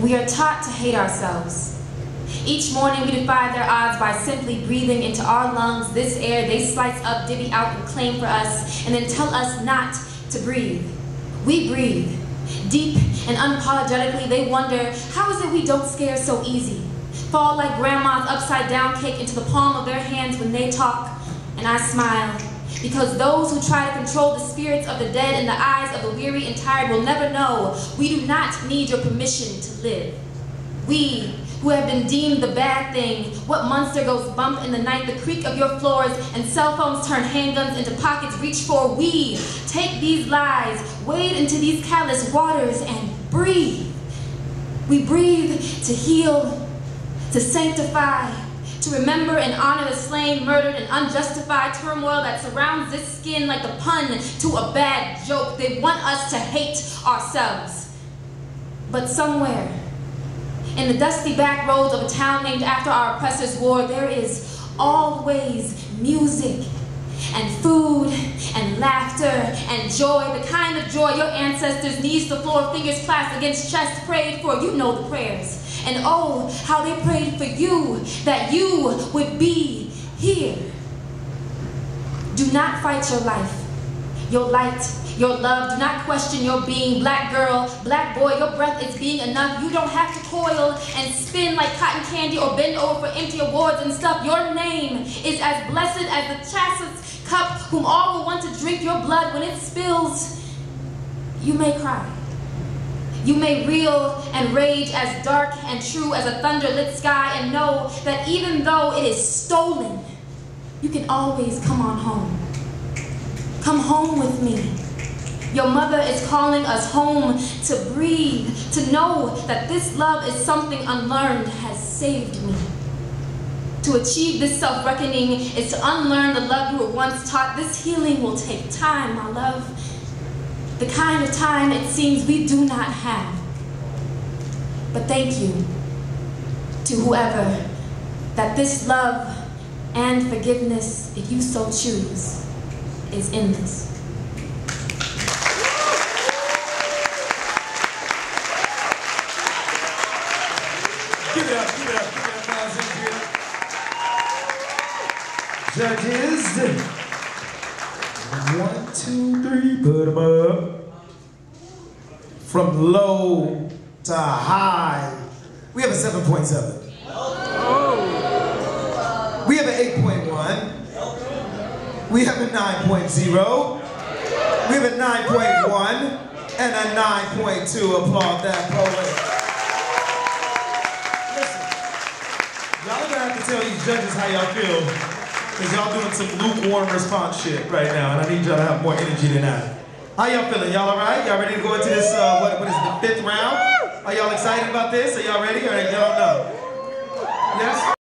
We are taught to hate ourselves. Each morning we defy their odds by simply breathing into our lungs this air they slice up, divvy out, and claim for us, and then tell us not to breathe. We breathe. Deep and unapologetically, they wonder, how is it we don't scare so easy? Fall like grandma's upside-down cake into the palm of their hands when they talk, and I smile. Because those who try to control the spirits of the dead and the eyes of the weary and tired will never know. We do not need your permission to live. We, who have been deemed the bad thing, what monster goes bump in the night, the creak of your floors, and cell phones turn handguns into pockets reach for. We take these lies, wade into these callous waters, and breathe. We breathe to heal, to sanctify, to remember and honor the slain, murdered, and unjustified turmoil that surrounds this skin like a pun to a bad joke. They want us to hate ourselves. But somewhere, in the dusty back roads of a town named after our oppressors' war, there is always music and food and laughter and joy, the kind of joy your ancestors, knees to floor, fingers clasped against chest, prayed for. You know the prayers. And oh, how they prayed for you, that you would be here. Do not fight your life, your light, your love. Do not question your being. Black girl, black boy, your breath is being enough. You don't have to toil and spin like cotton candy or bend over for empty awards and stuff. Your name is as blessed as the chastest cup, whom all will want to drink your blood. When it spills, you may cry. You may reel and rage as dark and true as a thunder-lit sky, and know that even though it is stolen, you can always come on home. Come home with me. Your mother is calling us home to breathe, to know that this love is something unlearned has saved me. To achieve this self-reckoning is to unlearn the love you were once taught. This healing will take time, my love. The kind of time it seems we do not have. But thank you to whoever that this love and forgiveness, if you so choose, is endless. Give it up, give it up, give it up, guys, give it up. Judges. 1, 2, 3, put 'em up. From low to high, we have a 7.7. Oh. We have an 8.1. We have a 9.0. We have a 9.1 and a 9.2. Applaud that, poet. Listen, y'all gonna have to tell these judges how y'all feel. Because y'all doing some lukewarm response shit right now, and I need y'all to have more energy than that. How y'all feeling? Y'all alright? Y'all ready to go into this, what is it, the 5th round? Are y'all excited about this? Are y'all ready? Or y'all know? Yes?